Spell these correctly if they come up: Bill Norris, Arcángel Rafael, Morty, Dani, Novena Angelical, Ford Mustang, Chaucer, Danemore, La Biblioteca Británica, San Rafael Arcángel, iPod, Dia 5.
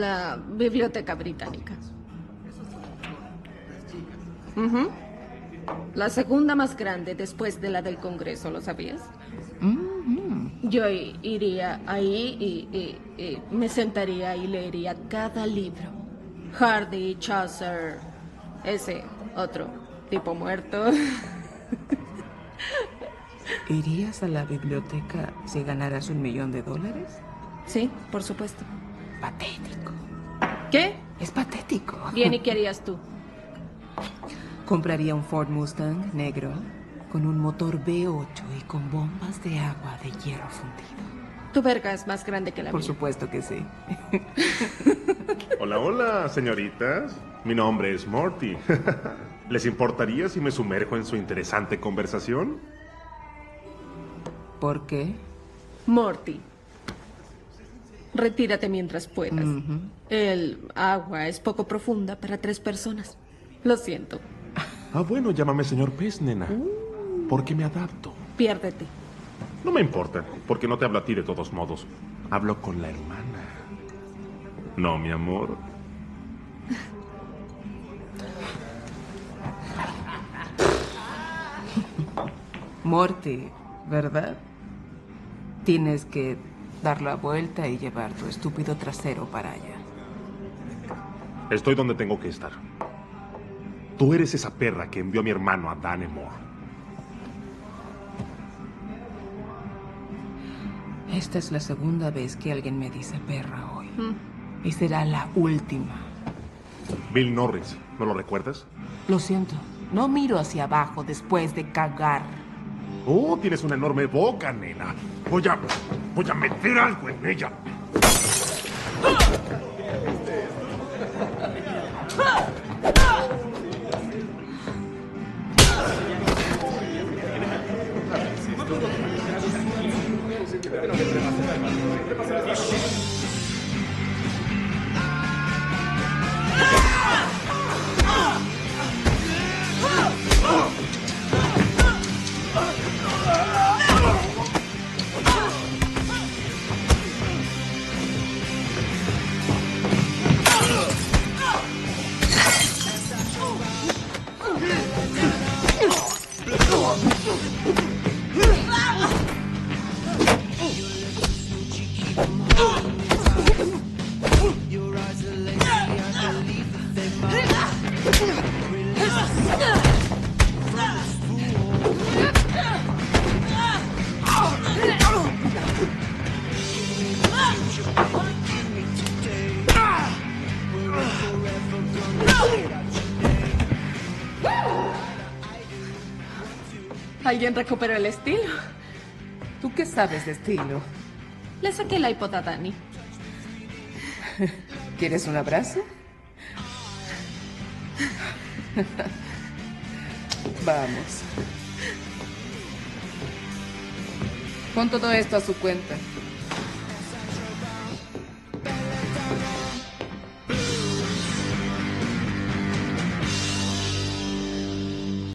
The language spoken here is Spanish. la Biblioteca Británica. La segunda más grande después de la del Congreso, ¿lo sabías? Yo iría ahí y me sentaría y leería cada libro. Hardy, Chaucer, ese otro tipo muerto. ¿Irías a la biblioteca si ganaras $1.000.000? Sí, por supuesto. Patético. ¿Qué? Es patético. Bien, ¿y qué harías tú? Compraría un Ford Mustang negro con un motor V8 y con bombas de agua de hierro fundido. Tu verga es más grande que la mía. Por supuesto que sí. Hola, hola, señoritas. Mi nombre es Morty. ¿Les importaría si me sumerjo en su interesante conversación? ¿Por qué? Morty, retírate mientras puedas. El agua es poco profunda para 3 personas. Lo siento. Ah, bueno, llámame señor pez, nena. Porque me adapto. Piérdete. No me importa, porque no te hablo a ti de todos modos. Hablo con la hermana. No, mi amor. Morty, ¿verdad? Tienes que dar la vuelta y llevar tu estúpido trasero para allá. Estoy donde tengo que estar. Tú eres esa perra que envió a mi hermano a Danemore. Esta es la segunda vez que alguien me dice perra hoy. Y será la última. Bill Norris, ¿no lo recuerdas? Lo siento. No miro hacia abajo después de cagar. Oh, tienes una enorme boca, nena. Voy a meter algo en ella. ¿Alguien recuperó el estilo? ¿Tú qué sabes de estilo? Le saqué el iPod a Dani. ¿Quieres un abrazo? Vamos. Pon todo esto a su cuenta.